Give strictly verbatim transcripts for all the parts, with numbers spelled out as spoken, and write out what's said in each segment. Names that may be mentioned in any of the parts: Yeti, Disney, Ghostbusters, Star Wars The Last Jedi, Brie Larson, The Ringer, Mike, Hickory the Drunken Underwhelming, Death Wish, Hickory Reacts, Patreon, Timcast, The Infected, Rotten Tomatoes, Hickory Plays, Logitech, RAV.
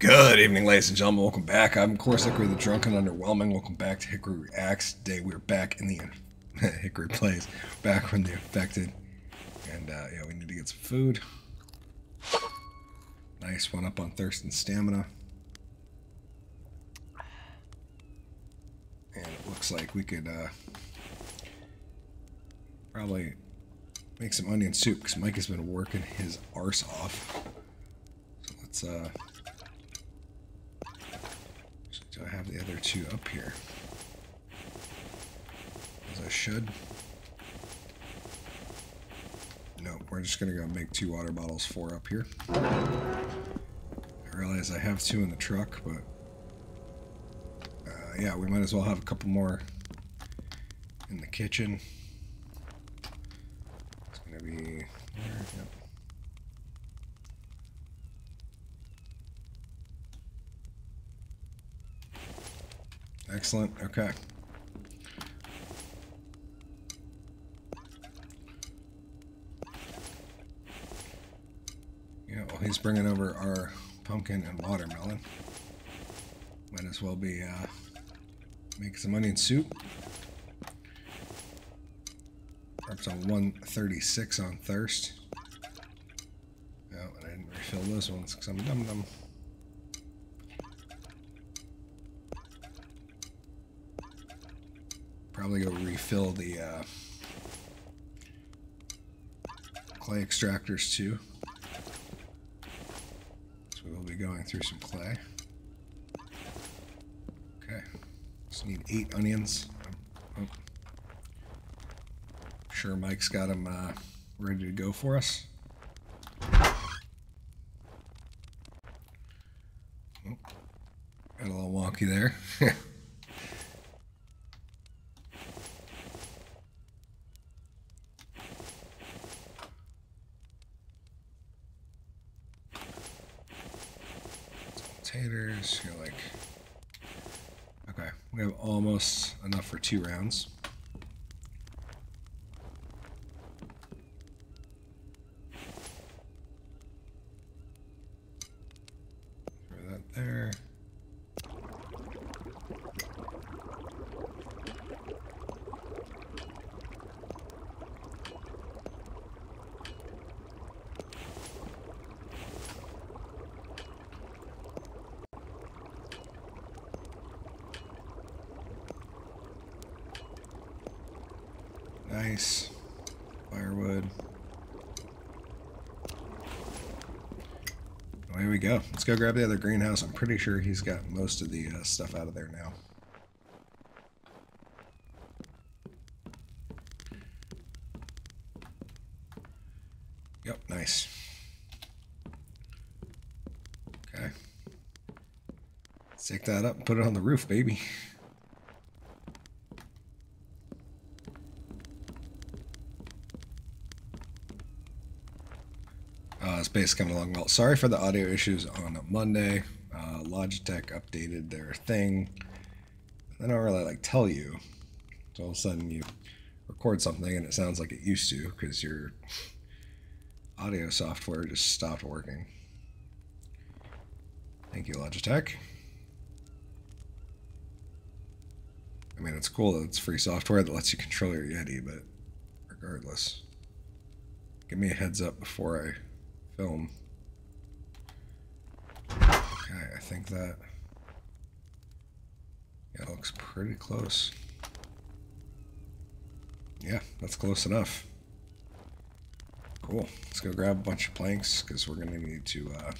Good evening, ladies and gentlemen. Welcome back. I'm, of course, Hickory the Drunken Underwhelming. Welcome back to Hickory Reacts. Today we're back in the Hickory Plays. Back from The Infected. And, uh, yeah, we need to get some food. Nice one up on thirst and stamina. And it looks like we could, uh, probably make some onion soup, because Mike has been working his arse off. So let's, uh... do I have the other two up here? As I should. No, we're just gonna go make two water bottles, four up here. I realize I have two in the truck, but... Uh, yeah, we might as well have a couple more in the kitchen. It's gonna be... There, yep. Excellent, okay. Yeah, well, he's bringing over our pumpkin and watermelon. Might as well be uh, making some onion soup. We're up to one thirty-six on thirst. Oh, and I didn't refill those ones because I'm dum-dum. Probably go refill the uh, clay extractors too. So we'll be going through some clay. Okay, just need eight onions. I'm sure Mike's got them uh, ready to go for us. Oh, got a little wonky there. Taters, you're like, okay, we have almost enough for two rounds. Throw that there. Nice. Firewood. Away we go. Let's go grab the other greenhouse. I'm pretty sure he's got most of the uh, stuff out of there now. Yep, nice. Okay. Let's take that up and put it on the roof, baby. Space coming along well. Sorry for the audio issues on Monday. Uh, Logitech updated their thing. They don't really like tell you. So all of a sudden you record something and it sounds like it used to because your audio software just stopped working. Thank you, Logitech. I mean, it's cool that it's free software that lets you control your Yeti, but regardless, give me a heads up before I film. Okay, I think that, yeah, it looks pretty close. Yeah, that's close enough. Cool. Let's go grab a bunch of planks because we're going to need to, uh,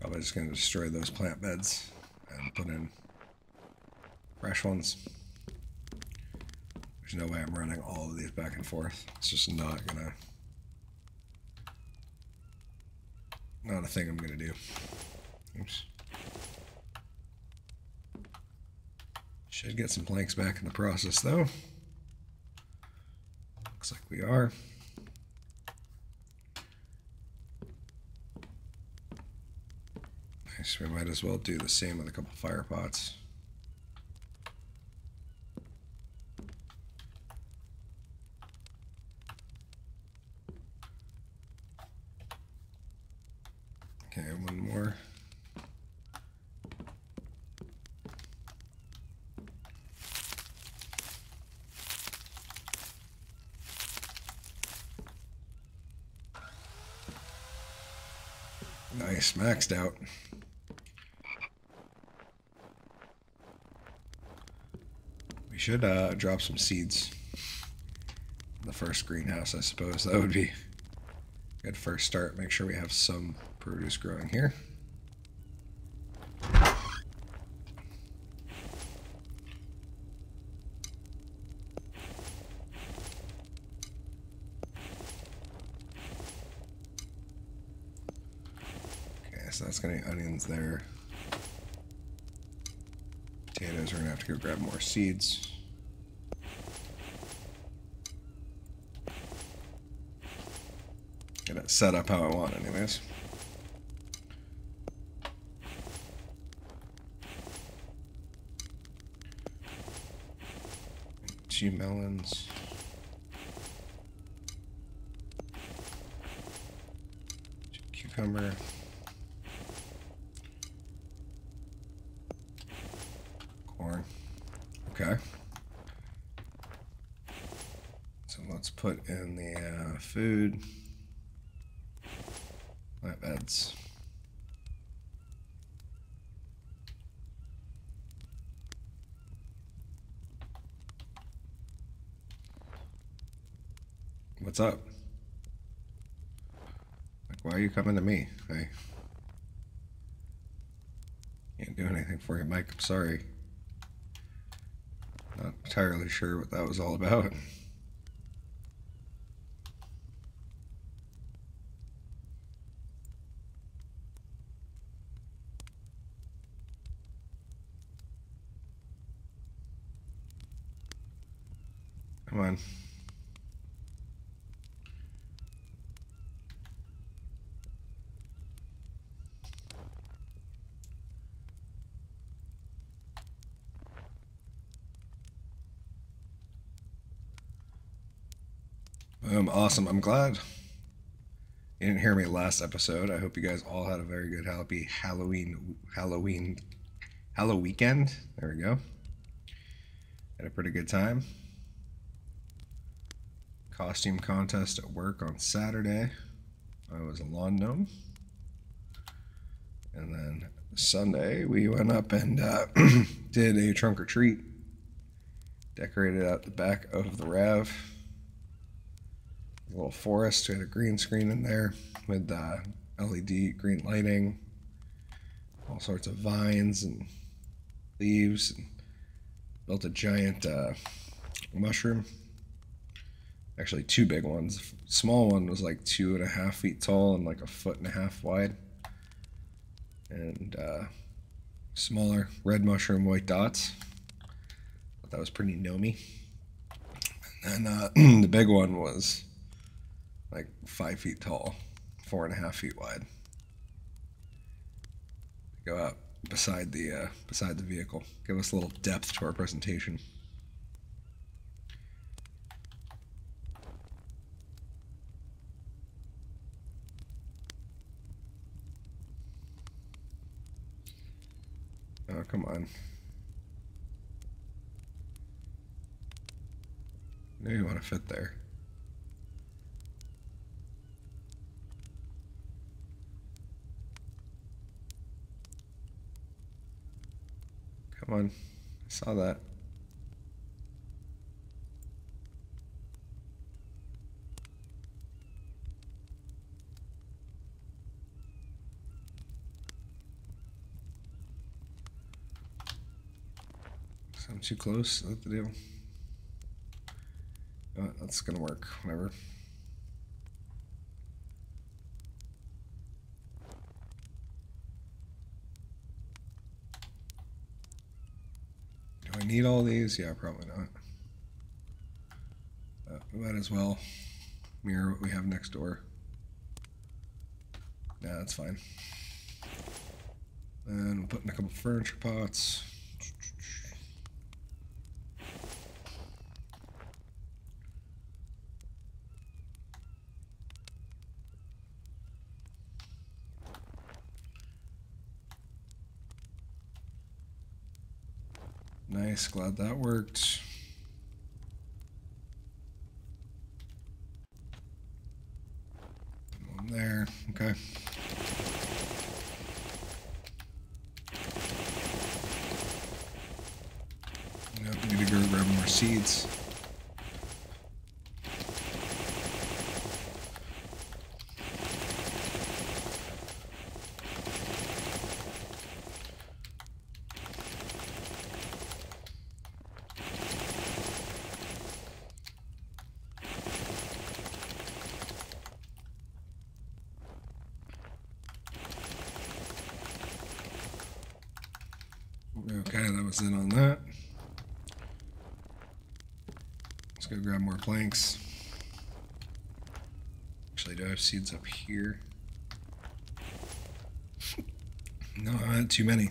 probably just going to destroy those plant beds and put in fresh ones. There's no way I'm running all of these back and forth. It's just not going to Not a thing I'm gonna do. Oops. Should get some planks back in the process though. Looks like we are. Nice, we might as well do the same with a couple fire pots. Okay, one more. Nice, maxed out. We should uh, drop some seeds in the first greenhouse, I suppose. That would be a good first start. Make sure we have some produce growing here. So that's gonna be onions there. Potatoes, we're gonna have to go grab more seeds. Get it set up how I want anyways. Two melons. Two cucumber. Okay, so let's put in the uh, food, plant beds. What's up? Like, why are you coming to me? I can't do anything for you, Mike. I'm sorry. Not entirely sure what that was all about. Come on. Um, awesome. I'm glad you didn't hear me last episode. I hope you guys all had a very good, happy Halloween, Halloween, Halloween weekend. There we go. Had a pretty good time. Costume contest at work on Saturday. I was a lawn gnome. And then Sunday we went up and uh, did a trunk or treat. Decorated out the back of the R A V. Little forest. We had a green screen in there with uh, L E D green lighting, all sorts of vines and leaves, and built a giant uh, mushroom, actually two big ones. The small one was like two and a half feet tall and like a foot and a half wide, and uh, smaller red mushroom, white dots. Thought that was pretty gnomey. And then uh, the big one was like five feet tall, four and a half feet wide. Go out beside the uh, beside the vehicle. Give us a little depth to our presentation. Oh, come on. I knew you want to fit there. Come on, I saw that. So I'm too close, is that the deal? Oh, that's gonna work, whatever. Do I need all these? Yeah, probably not. But we might as well mirror what we have next door. Nah, that's fine. And we'll put in a couple furniture pots. Nice, glad that worked. One there, okay. Yep, I need to go grab more seeds. Okay, that was it on that. Let's go grab more planks. Actually, do I have seeds up here? No, I had too many.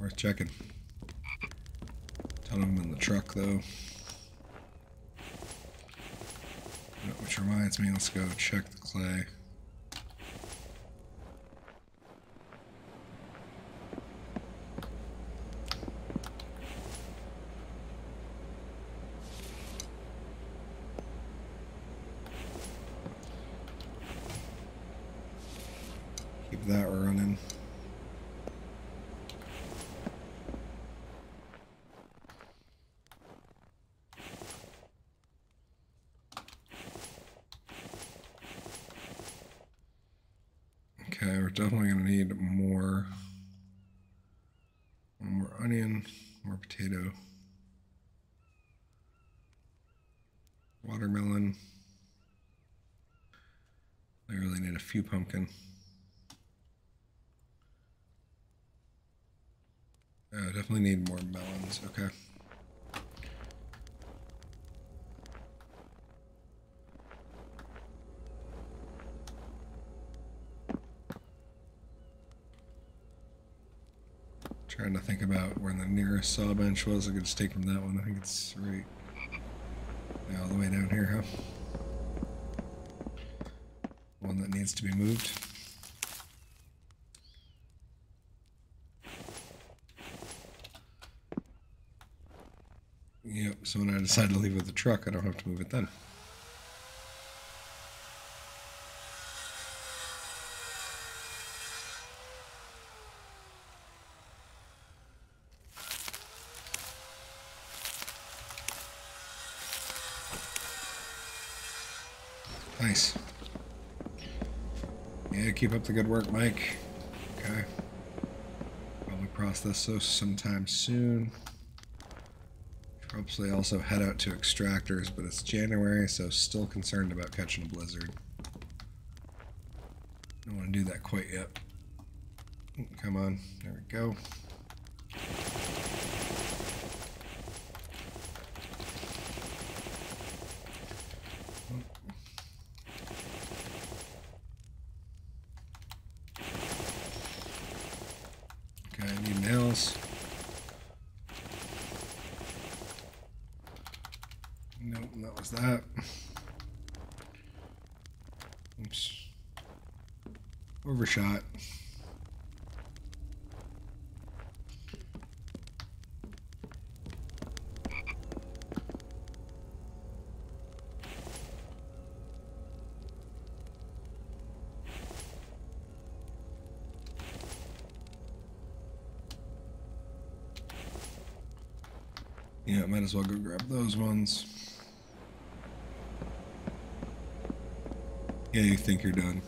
Worth checking. Ton of them in the truck, though. Which reminds me, let's go check the clay. Keep that running. Okay, we're definitely going to need more, more onion, more potato, watermelon. I really need a few pumpkin. Oh, definitely need more melons, okay. Trying to think about where the nearest saw bench was. I could just take from that one. I think it's right all the way down here, huh? One that needs to be moved. Yep, so when I decide to leave with the truck, I don't have to move it then. Nice. Yeah, keep up the good work, Mike. Okay. Probably process those sometime soon. Probably also head out to extractors, but it's January, so still concerned about catching a blizzard. Don't want to do that quite yet. Ooh, come on. There we go. Nope, that was that. Oops. Overshot. Yeah, might as well go grab those ones. Yeah, you think you're done.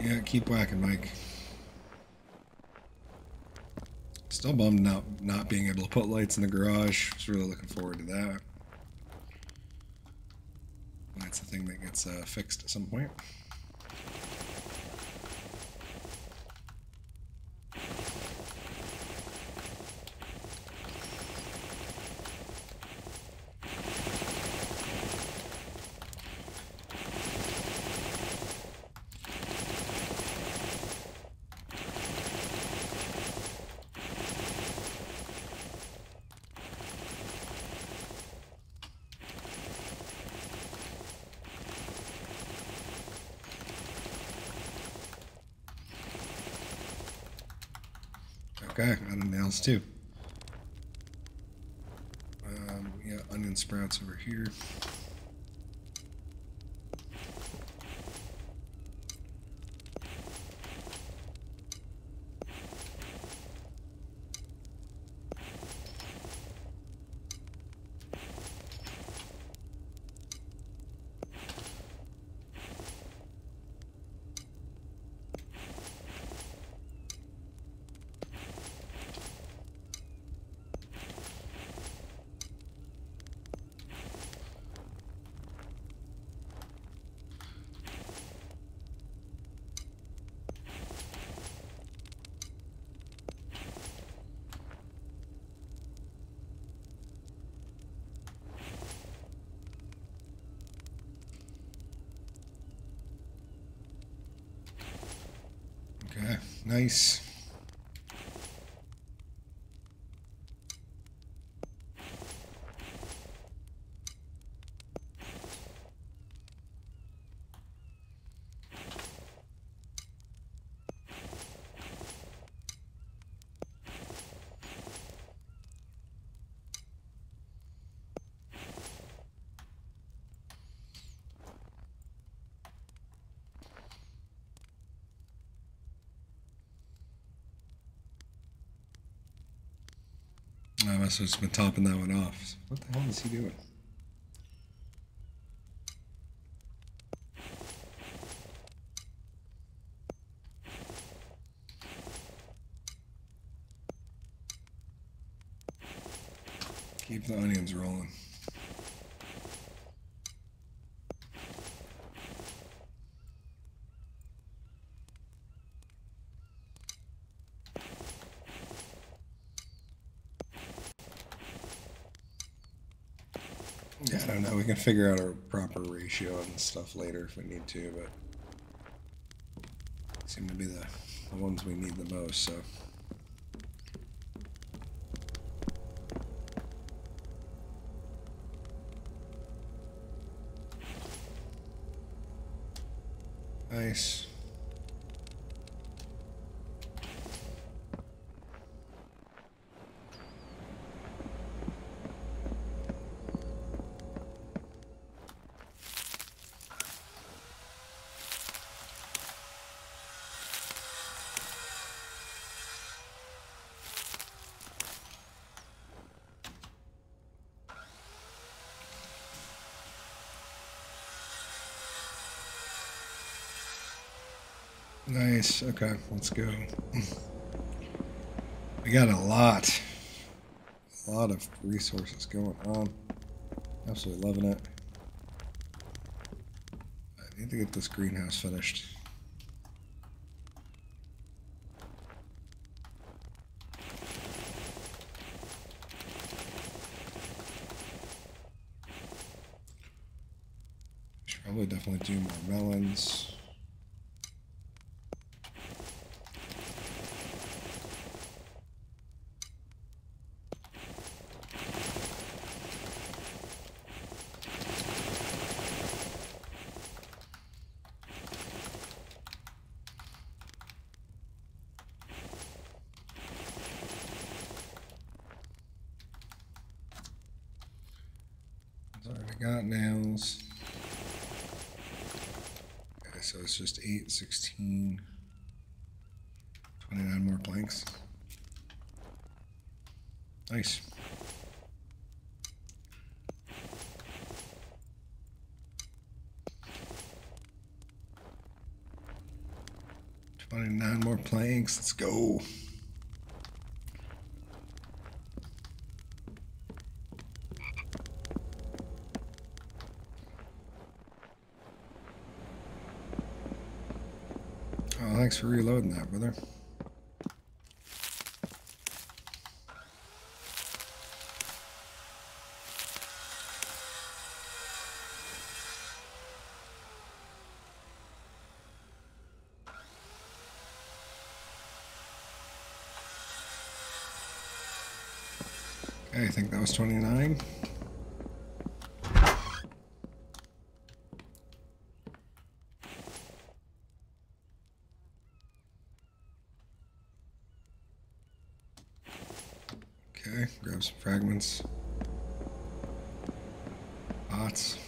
Yeah, keep whacking, Mike. Still bummed not, not being able to put lights in the garage. Was really looking forward to that. That's a thing that gets uh, fixed at some point. Fuck, I got nails too. Um, we got onion sprouts over here. Nice. I must have just been topping that one off. What the hell is he doing? Keep the onions rolling. Yeah, I don't know, we can figure out a proper ratio and stuff later if we need to, but they seem to be the, the ones we need the most, so. Nice. Nice, okay, let's go. We got a lot, a lot of resources going on. Absolutely loving it. I need to get this greenhouse finished. Should probably definitely do more melons. Got nails. Okay, so it's just eight, sixteen, twenty-nine more planks. Nice. twenty-nine more planks. Let's go. Thanks for reloading that, brother. Okay, I think that was twenty-nine. Okay, grab some fragments. Pots.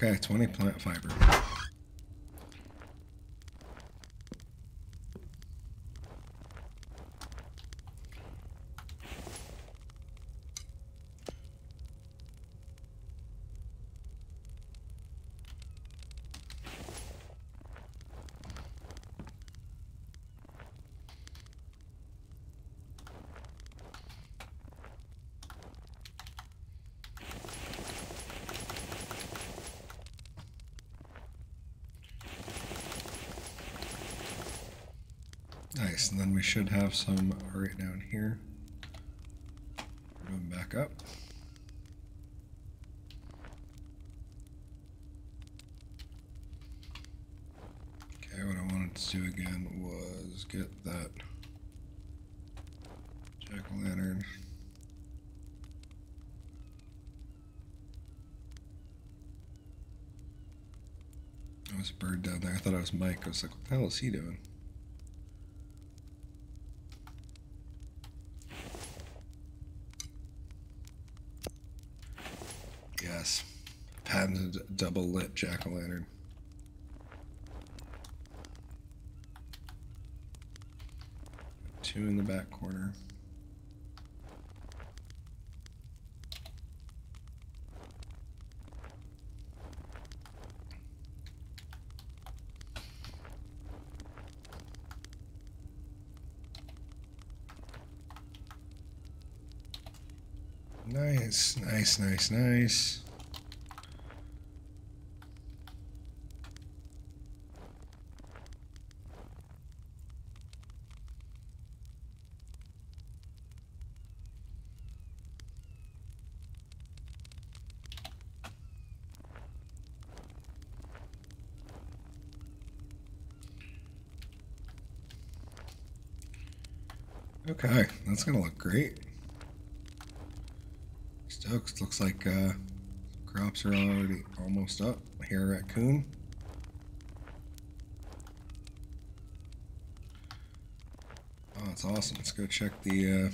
Okay, twenty plant fiber. Nice, and then we should have some right down here. Move them back up. Okay, what I wanted to do again was get that jack-o'-lantern. There was a bird down there. I thought it was Mike. I was like, what the hell is he doing? Patented double lit jack-o'-lantern. Two in the back corner. Nice, nice, nice, nice. Okay, that's gonna look great. Stokes, looks like uh, crops are already almost up. I hear a raccoon. Oh, that's awesome. Let's go check the.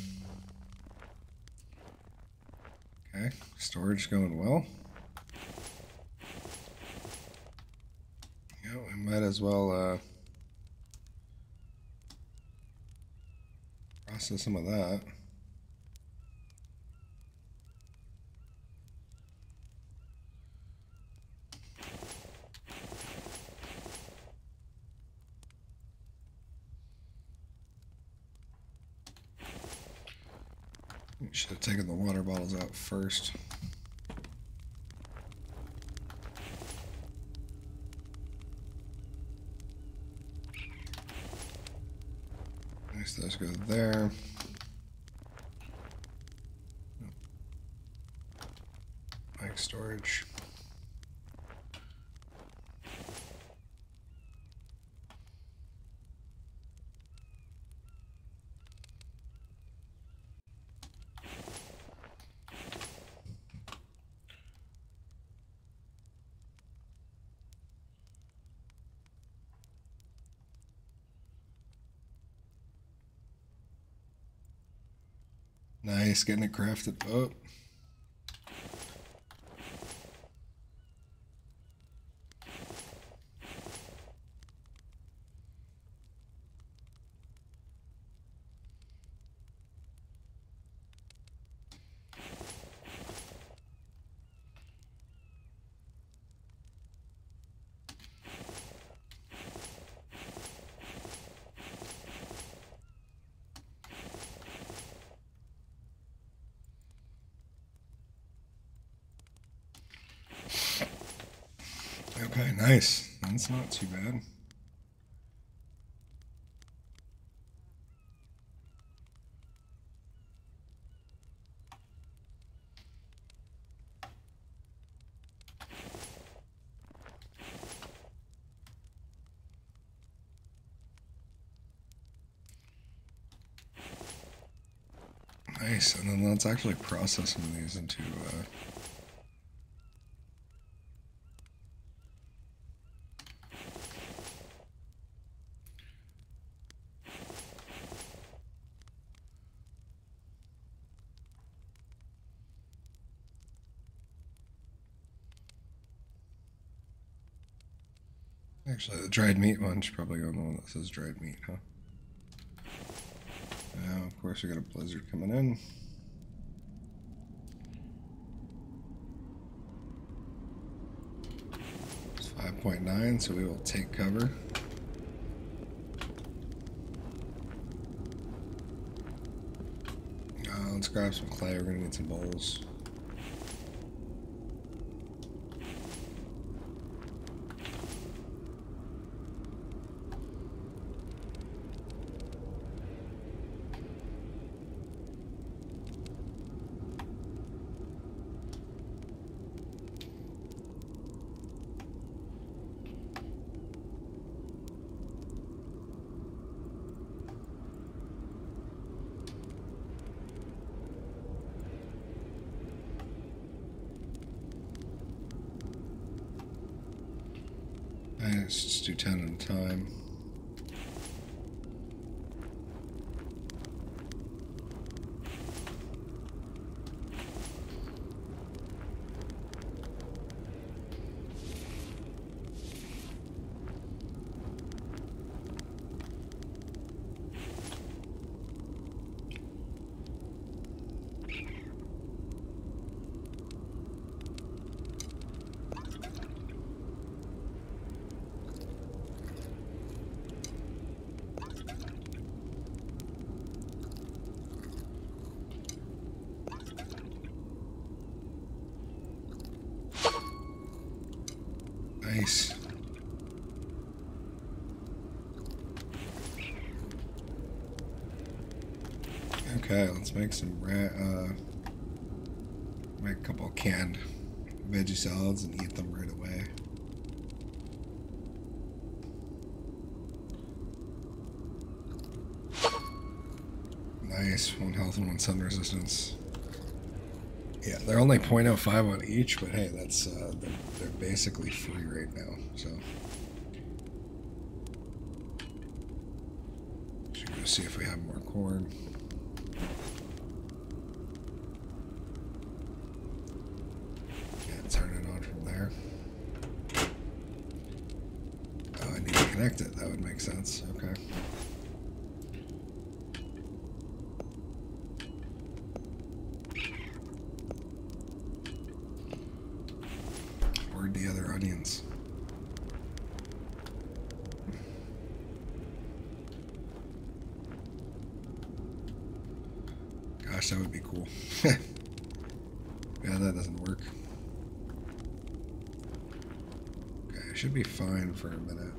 Uh... Okay, storage going well. Yeah, we might as well. Uh... So some of that. We should have taken the water bottles out first. So let's go there. Bike storage. Nice, getting it crafted up. Okay, nice. That's not too bad. Nice, and then let's actually process some of these into uh, actually, the dried meat one should probably go on the one that says dried meat, huh? Now, of course, we got a blizzard coming in. It's five point nine, so we will take cover. Uh, let's grab some clay. We're going to need some bowls. Let's just do ten at a time. Nice. Okay, let's make some ra uh make a couple of canned veggie salads and eat them right away. Nice, one health and one sun resistance. Yeah, they're only zero point zero five on each, but hey, that's uh, they're, they're basically free right now, so. Should go see if we have more corn. Can't turn it on from there. Oh, I need to connect it. That would make sense. Okay. The other onions. Gosh, that would be cool. Yeah, that doesn't work. Okay, I should be fine for a minute.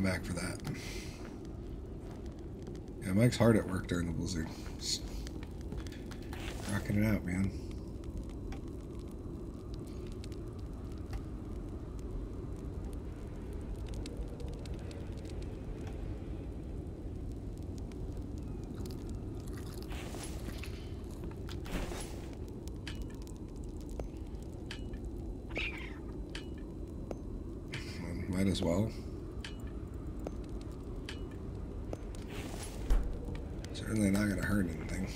Back for that. Yeah, Mike's hard at work during the blizzard. Just rocking it out, man. Might as well. Certainly not going to hurt anything.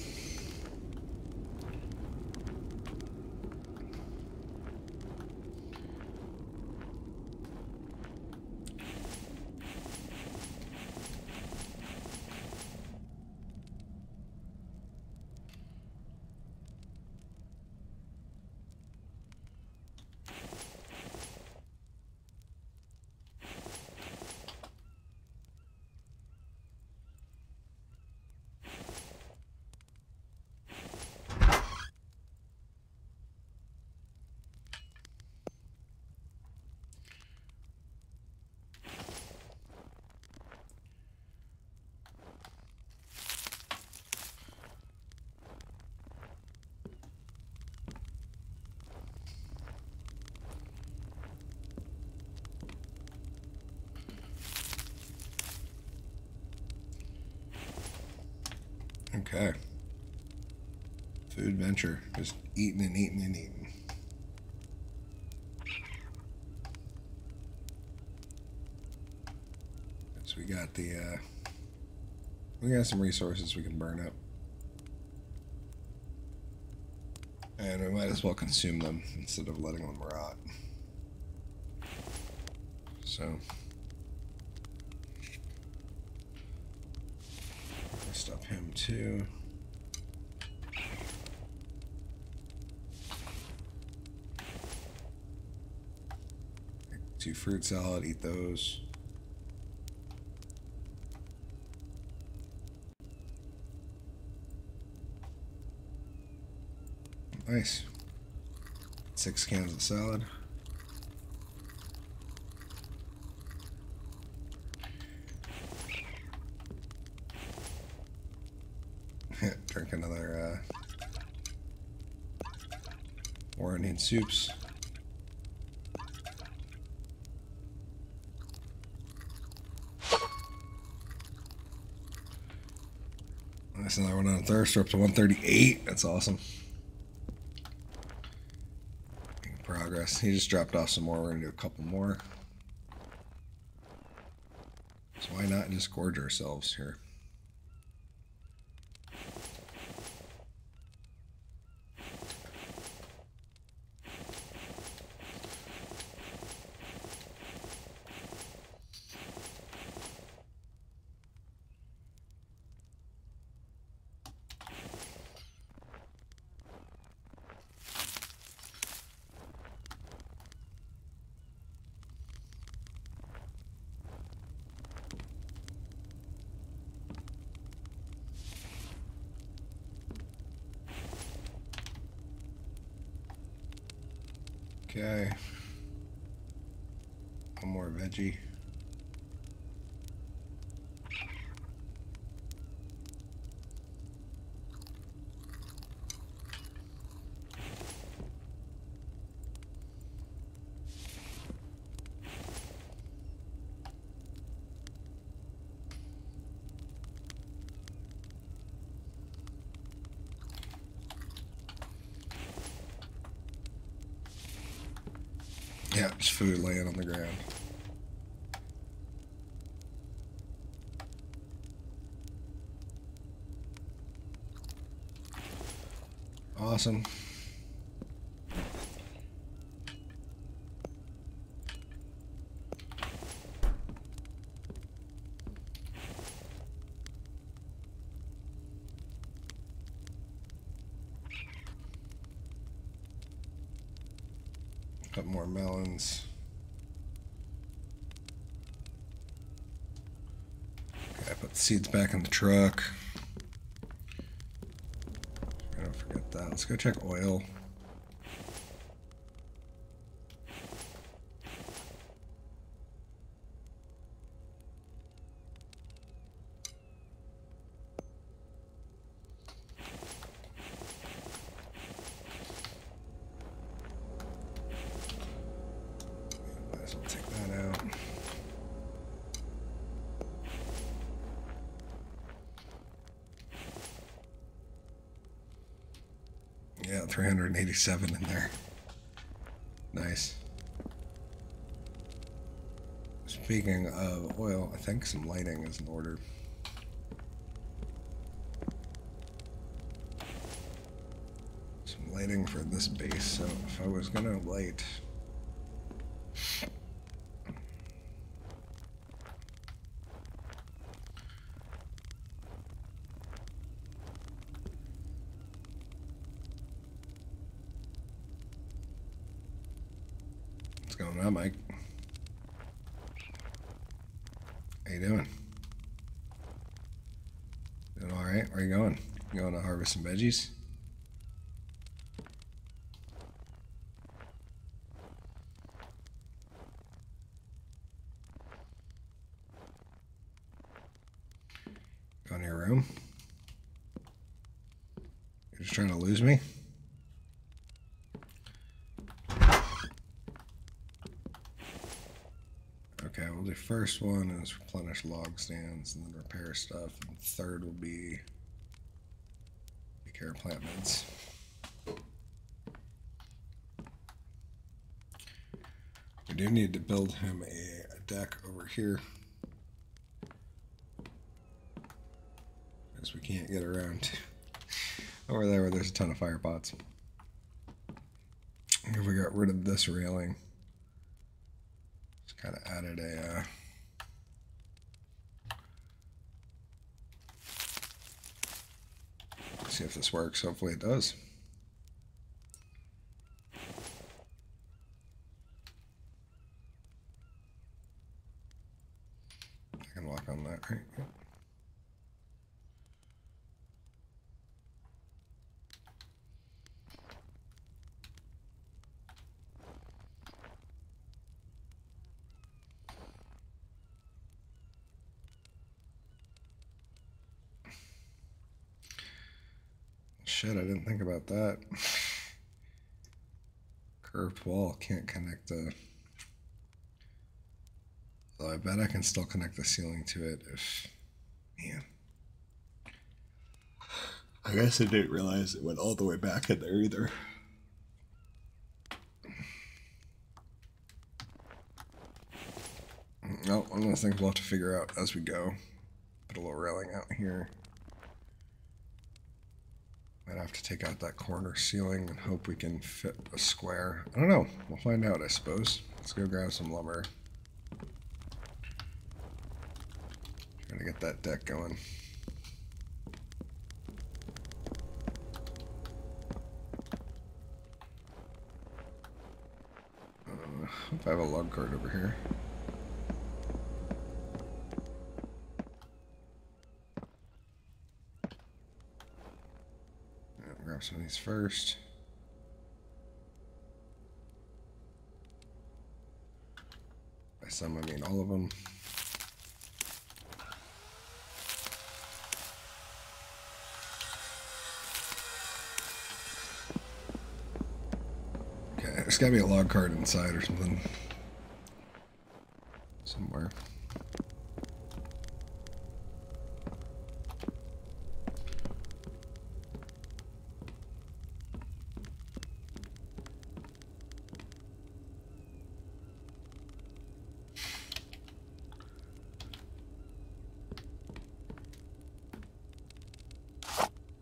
Okay. Food venture. Just eating and eating and eating. So we got the, uh, we got some resources we can burn up. And we might as well consume them instead of letting them rot. So. Stop him too. Two fruit salad, eat those. Nice. Six cans of salad. Drink another uh, more Indian soups. That's another one on thirst. We're up to one thirty-eight. That's awesome. Making progress. He just dropped off some more. We're gonna do a couple more. So why not just gorge ourselves here? Okay, one more veggie. Yeah, just food laying on the ground. Awesome. Got more melons. Okay, put the seeds back in the truck. I don't forget that. Let's go check oil. Yeah, three hundred eighty-seven in there. Nice. Speaking of oil, I think some lighting is in order. Some lighting for this base, so if I was gonna light... What's going on, Mike? How you doing? Doing all right? Where you going? You going to harvest some veggies? Going to your room? You're just trying to lose me? Okay, well the first one is replenish log stands and then repair stuff. And the third will be here, plant meds. We do need to build him a, a deck over here, because we can't get around over there where there's a ton of fire pots. If we got rid of this railing, just kind of added a... Uh, see if this works. Hopefully it does. I can walk on that, right? Yep. Shit, I didn't think about that. Curved wall, can't connect the... Though I bet I can still connect the ceiling to it if... Man. I guess I didn't realize it went all the way back in there either. No, one of those things we'll have to figure out as we go. Put a little railing out here. I'd have to take out that corner ceiling and hope we can fit a square. I don't know. We'll find out, I suppose. Let's go grab some lumber. Trying to get that deck going. Uh, hope I have a log cart over here. Some of these first. By some, I mean all of them. Okay, there's gotta be a log cart inside or something. Somewhere.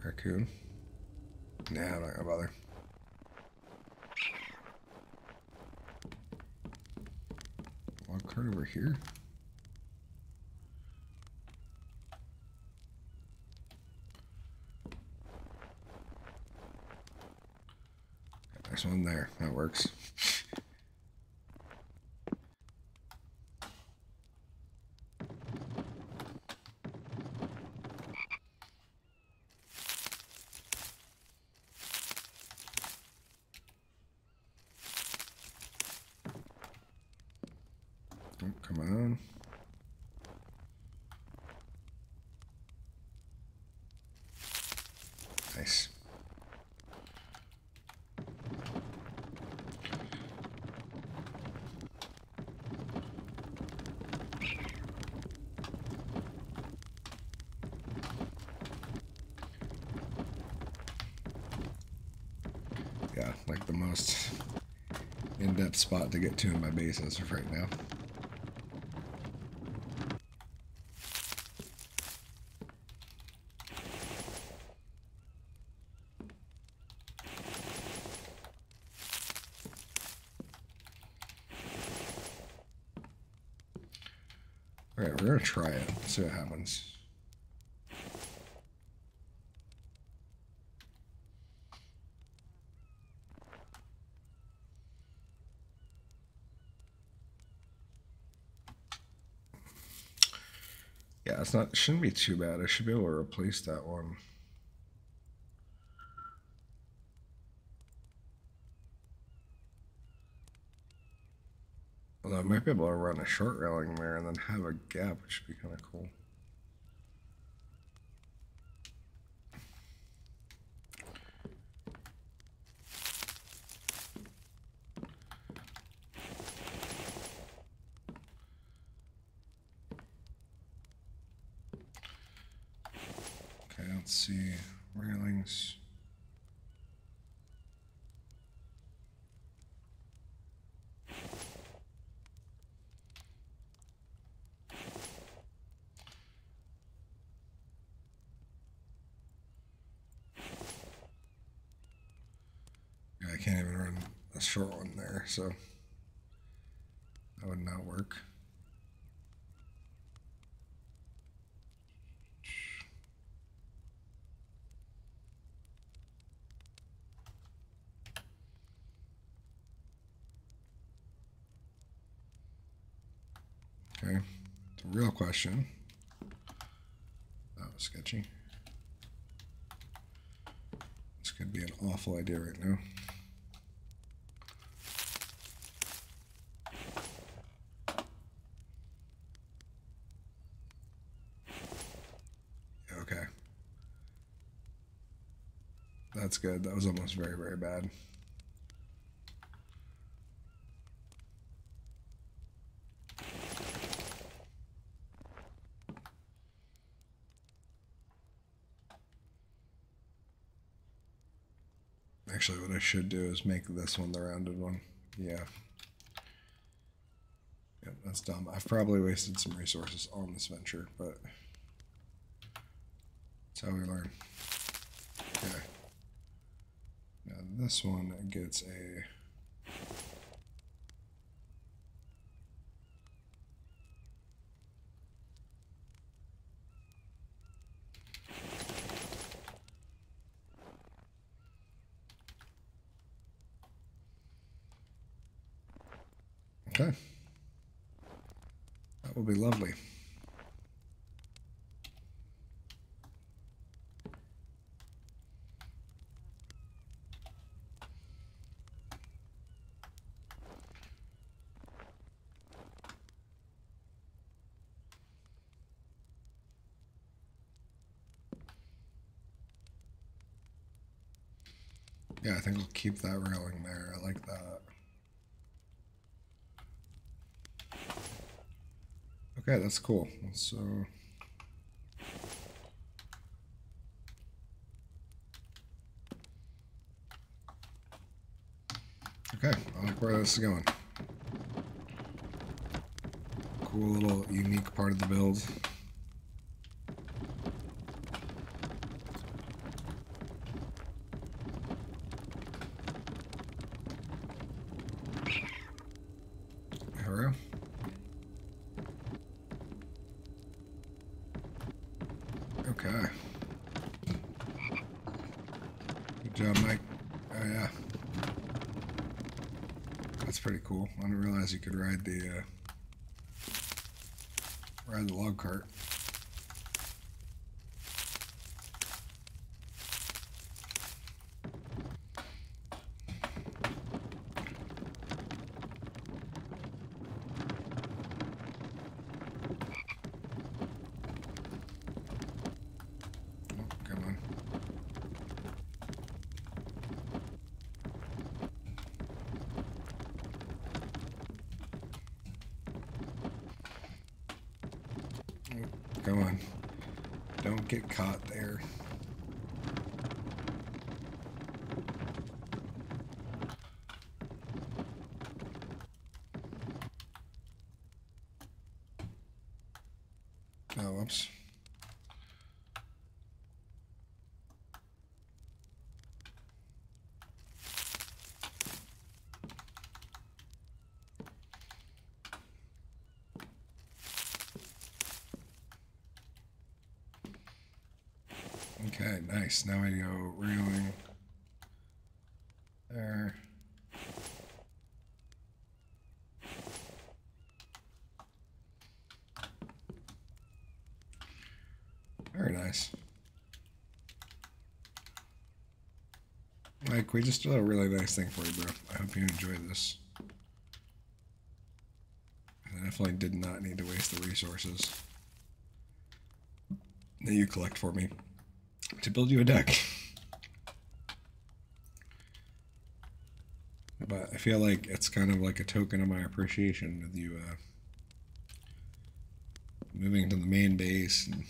Raccoon. Nah, I'm not gonna bother. Log cart over here? There's one there. That works. Come on. Nice. Yeah, like the most in-depth spot to get to in my base as of right now. Alright, we're gonna try it, see what happens. Yeah, it's not, it shouldn't be too bad. I should be able to replace that one. Although I might be able to run a short railing there and then have a gap, which would be kind of cool. Okay, let's see. Railings. can't even run a short one there, so that would not work. Okay, the real question. That was sketchy. This could be an awful idea right now. Okay. That's good. That was almost very, very bad. Actually, what I should do is make this one the rounded one. Yeah. Yep, that's dumb. I've probably wasted some resources on this venture, but that's how we learn. Okay. Now this one gets a... Okay, that will be lovely. Yeah, I think I'll keep that railing there. I like that. Okay, that's cool. So okay, I like where this is going. Cool little unique part of the build. You could ride the uh, ride the log cart. Come on. Don't get caught there. Oh, whoops. Okay, nice. Now we go reeling there. Very nice. Mike, we just did a really nice thing for you, bro. I hope you enjoy this. I definitely did not need to waste the resources that you collect for me to build you a deck. But I feel like it's kind of like a token of my appreciation with you uh, moving to the main base and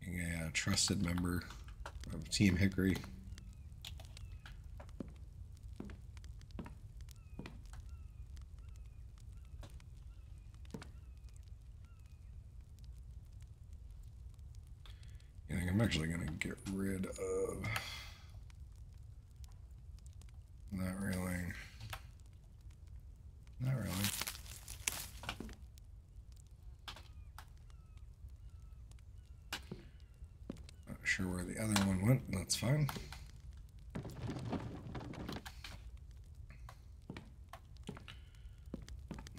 being a uh, trusted member of Team Hickory. I'm actually going to get rid of sure where the other one went, but that's fine.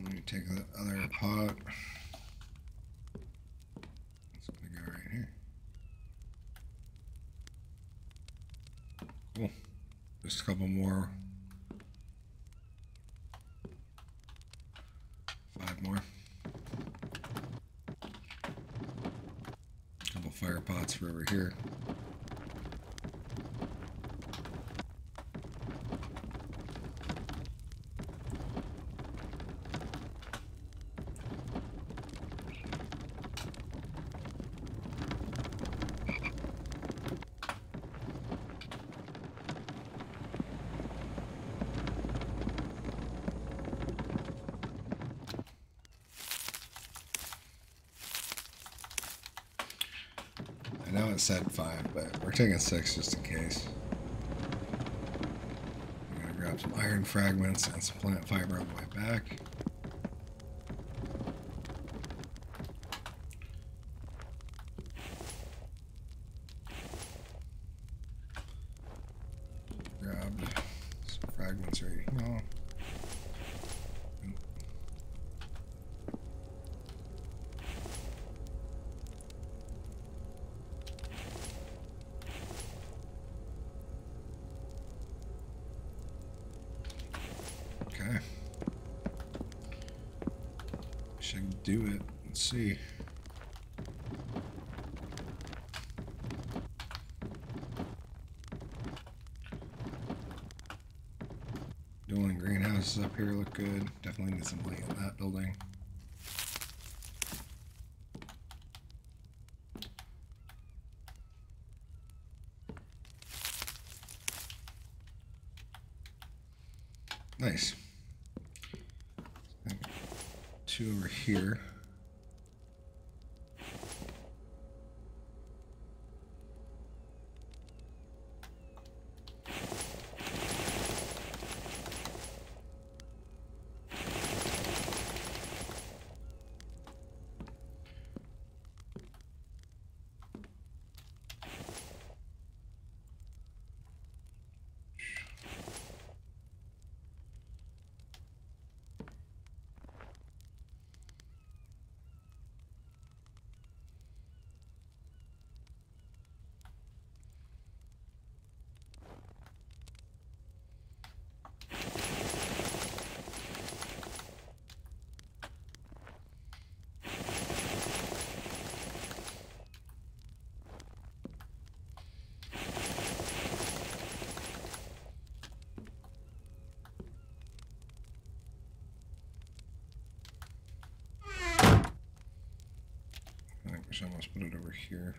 Let me take the other pot. It's gonna go right here. Cool. Just a couple more. Five more. Couple fire pots for over here. It said five, but we're taking six just in case. I'm gonna grab some iron fragments and some plant fiber on the way back. Grab some fragments right here. Should do it. Let's see. Dueling greenhouses up here look good. Definitely need some light in that building. Nice. Two over here. I almost put it over here.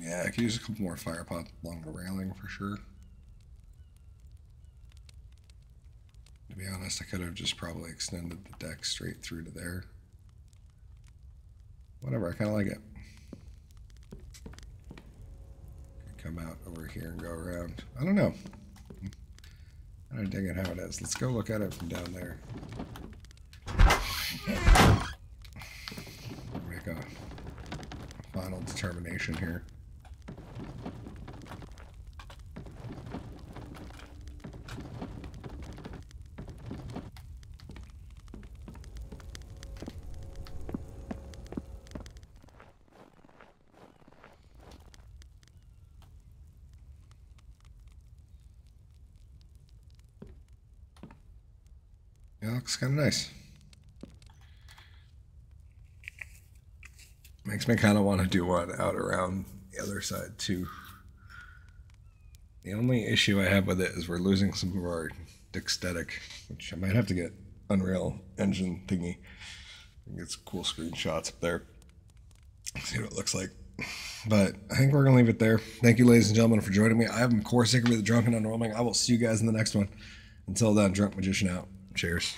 Yeah, I could use a couple more fire pots along the railing for sure. To be honest, I could have just probably extended the deck straight through to there. Whatever, I kind of like it. Could come out over here and go around. I don't know. I don't dig it how it is. Let's go look at it from down there. Make a final determination here. Yeah, looks kind of nice. Makes me kind of want to do one out around the other side too. The only issue I have with it is we're losing some of our Dextetic, which I might have to get Unreal Engine thingy. Get some cool screenshots up there. See what it looks like. But I think we're going to leave it there. Thank you, ladies and gentlemen, for joining me. I am, of course, Hickory the Drunken Underwhelming. I will see you guys in the next one. Until then, Drunk Magician out. Cheers.